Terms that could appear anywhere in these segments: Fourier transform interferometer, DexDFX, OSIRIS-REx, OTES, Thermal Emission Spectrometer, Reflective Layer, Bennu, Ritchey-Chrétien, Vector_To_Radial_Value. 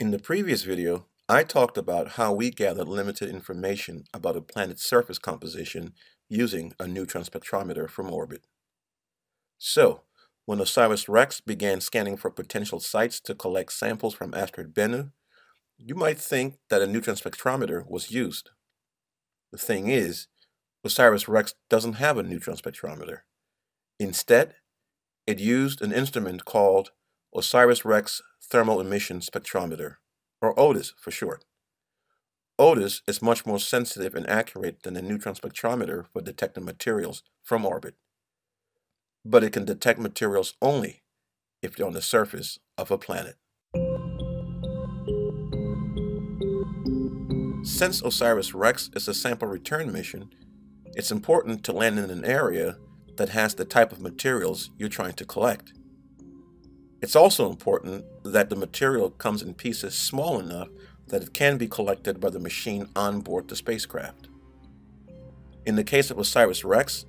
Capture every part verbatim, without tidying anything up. In the previous video, I talked about how we gathered limited information about a planet's surface composition using a neutron spectrometer from orbit. So, when OSIRIS-REx began scanning for potential sites to collect samples from asteroid Bennu, you might think that a neutron spectrometer was used. The thing is, OSIRIS-REx doesn't have a neutron spectrometer. Instead, it used an instrument called OSIRIS-REx Thermal Emission Spectrometer, or O T E S for short. O T E S is much more sensitive and accurate than the neutron spectrometer for detecting materials from orbit, but it can detect materials only if they're on the surface of a planet. Since OSIRIS-REx is a sample return mission, it's important to land in an area that has the type of materials you're trying to collect. It's also important that the material comes in pieces small enough that it can be collected by the machine on board the spacecraft. In the case of OSIRIS-REx,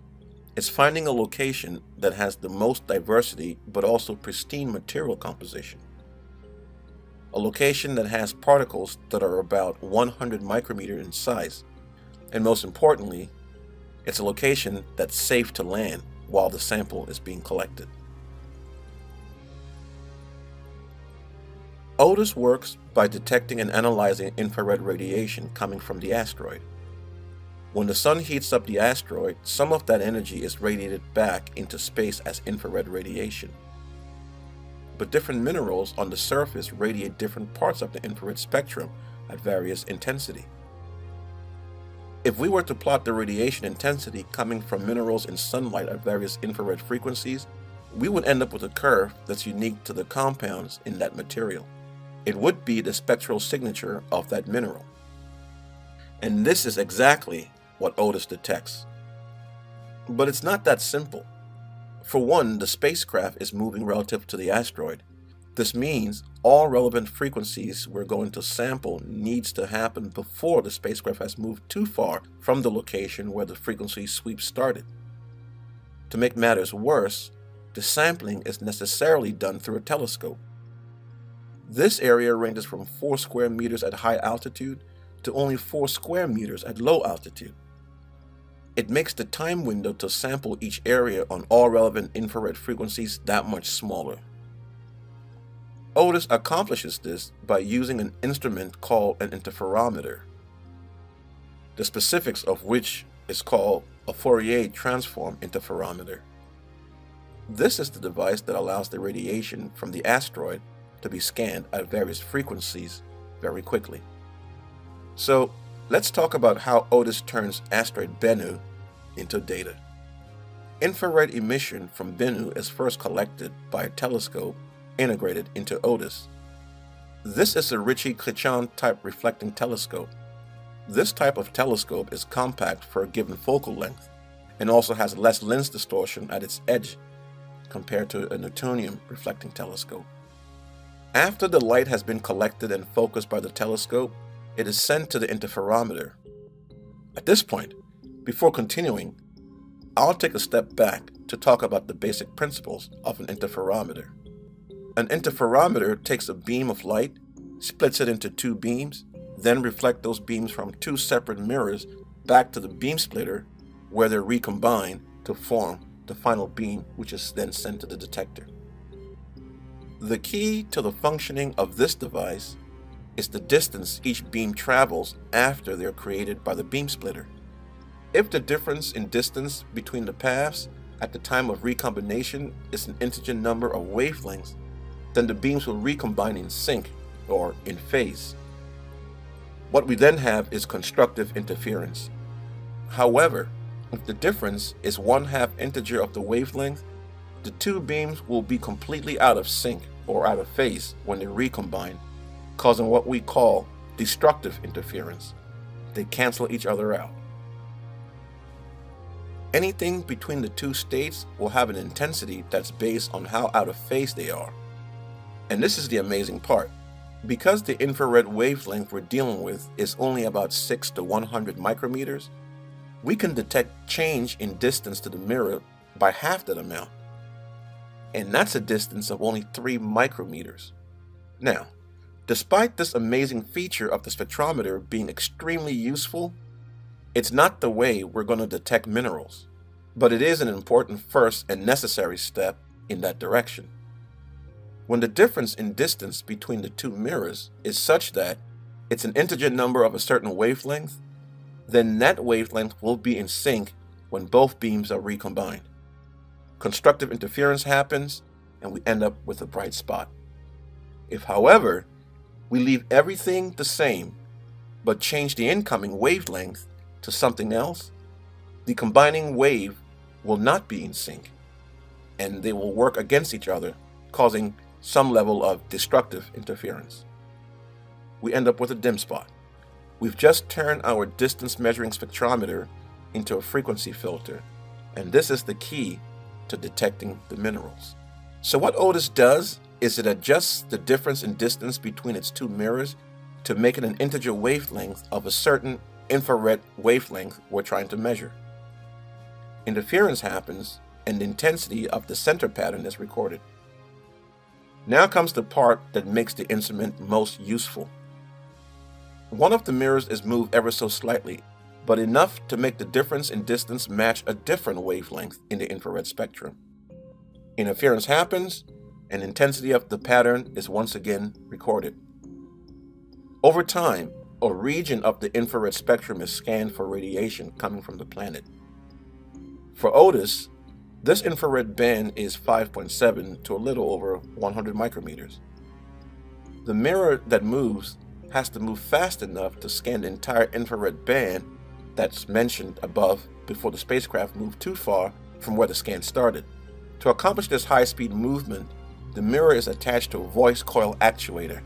it's finding a location that has the most diversity but also pristine material composition. A location that has particles that are about one hundred micrometers in size, and most importantly, it's a location that's safe to land while the sample is being collected. O T E S works by detecting and analyzing infrared radiation coming from the asteroid. When the sun heats up the asteroid, some of that energy is radiated back into space as infrared radiation. But different minerals on the surface radiate different parts of the infrared spectrum at various intensity. If we were to plot the radiation intensity coming from minerals in sunlight at various infrared frequencies, we would end up with a curve that's unique to the compounds in that material. It would be the spectral signature of that mineral. And this is exactly what O T E S detects. But it's not that simple. For one, the spacecraft is moving relative to the asteroid. This means all relevant frequencies we're going to sample needs to happen before the spacecraft has moved too far from the location where the frequency sweep started. To make matters worse, the sampling is necessarily done through a telescope. This area ranges from four square meters at high altitude to only four square meters at low altitude. It makes the time window to sample each area on all relevant infrared frequencies that much smaller. O T E S accomplishes this by using an instrument called an interferometer, the specifics of which is called a Fourier transform interferometer. This is the device that allows the radiation from the asteroid to be scanned at various frequencies very quickly. So, let's talk about how O T E S turns asteroid Bennu into data. Infrared emission from Bennu is first collected by a telescope integrated into O T E S. This is a Ritchey-Chrétien type reflecting telescope. This type of telescope is compact for a given focal length and also has less lens distortion at its edge compared to a Newtonian reflecting telescope. After the light has been collected and focused by the telescope, it is sent to the interferometer. At this point, before continuing, I'll take a step back to talk about the basic principles of an interferometer. An interferometer takes a beam of light, splits it into two beams, then reflects those beams from two separate mirrors back to the beam splitter, where they're recombined to form the final beam, which is then sent to the detector. The key to the functioning of this device is the distance each beam travels after they're created by the beam splitter. If the difference in distance between the paths at the time of recombination is an integer number of wavelengths, then the beams will recombine in sync, or in phase. What we then have is constructive interference. However, if the difference is one half integer of the wavelength, the two beams will be completely out of sync, or out of phase, when they recombine, causing what we call destructive interference. They cancel each other out. Anything between the two states will have an intensity that's based on how out of phase they are. And this is the amazing part. Because the infrared wavelength we're dealing with is only about six to one hundred micrometers, we can detect change in distance to the mirror by half that amount. And that's a distance of only three micrometers. Now, Despite this amazing feature of the spectrometer being extremely useful, it's not the way we're going to detect minerals, but it is an important first and necessary step in that direction. When the difference in distance between the two mirrors is such that it's an integer number of a certain wavelength, then that wavelength will be in sync when both beams are recombined. Constructive interference happens and we end up with a bright spot. If, however, we leave everything the same but change the incoming wavelength to something else, the combining wave will not be in sync and they will work against each other, causing some level of destructive interference. We end up with a dim spot. We've just turned our distance measuring spectrometer into a frequency filter, and this is the key to detecting the minerals. So what OTES does is it adjusts the difference in distance between its two mirrors to make it an integer wavelength of a certain infrared wavelength we're trying to measure. Interference happens and the intensity of the center pattern is recorded. Now comes the part that makes the instrument most useful. One of the mirrors is moved ever so slightly, but enough to make the difference in distance match a different wavelength in the infrared spectrum. Interference happens, and intensity of the pattern is once again recorded. Over time, a region of the infrared spectrum is scanned for radiation coming from the planet. For OTES, this infrared band is five point seven to a little over one hundred micrometers. The mirror that moves has to move fast enough to scan the entire infrared band that's mentioned above before the spacecraft moved too far from where the scan started. To accomplish this high-speed movement, the mirror is attached to a voice coil actuator.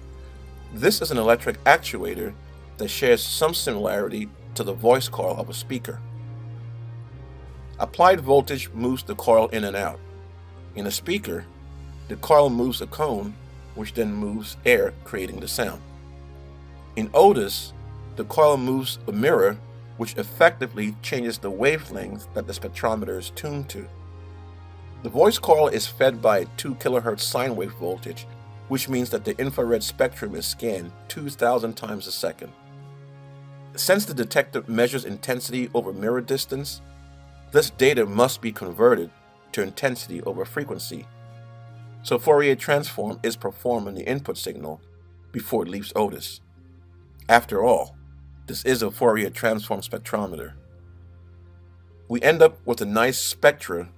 This is an electric actuator that shares some similarity to the voice coil of a speaker. Applied voltage moves the coil in and out. In a speaker, the coil moves a cone, which then moves air, creating the sound. In OTES, the coil moves a mirror, which effectively changes the wavelength that the spectrometer is tuned to. The voice coil is fed by a two kilohertz sine wave voltage, which means that the infrared spectrum is scanned two thousand times a second. Since the detector measures intensity over mirror distance, this data must be converted to intensity over frequency. So Fourier transform is performed on the input signal before it leaves OTES. After all, this is a Fourier transform spectrometer. We end up with a nice spectra,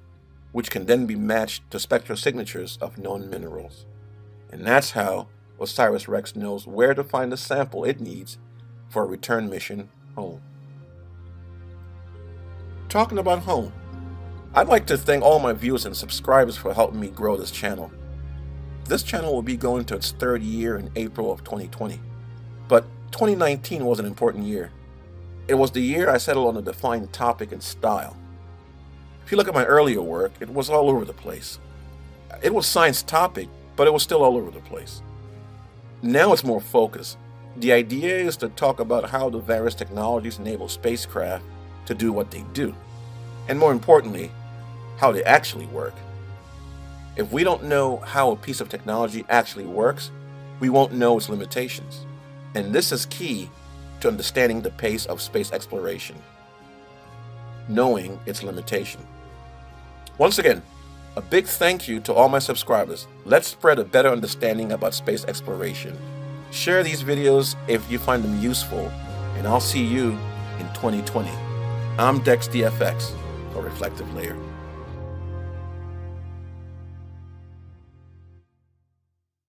which can then be matched to spectral signatures of known minerals. And that's how OSIRIS-REx knows where to find the sample it needs for a return mission home. Talking about home, I'd like to thank all my viewers and subscribers for helping me grow this channel. This channel will be going to its third year in April of twenty twenty. But twenty nineteen was an important year. It was the year I settled on a defined topic and style. If you look at my earlier work, it was all over the place. It was science topic, but it was still all over the place. Now it's more focused. The idea is to talk about how the various technologies enable spacecraft to do what they do, and more importantly, how they actually work. If we don't know how a piece of technology actually works, we won't know its limitations. And this is key to understanding the pace of space exploration, knowing its limitation. Once again, a big thank you to all my subscribers. Let's spread a better understanding about space exploration. Share these videos if you find them useful, and I'll see you in twenty twenty. I'm DexDFX for Reflective Layer.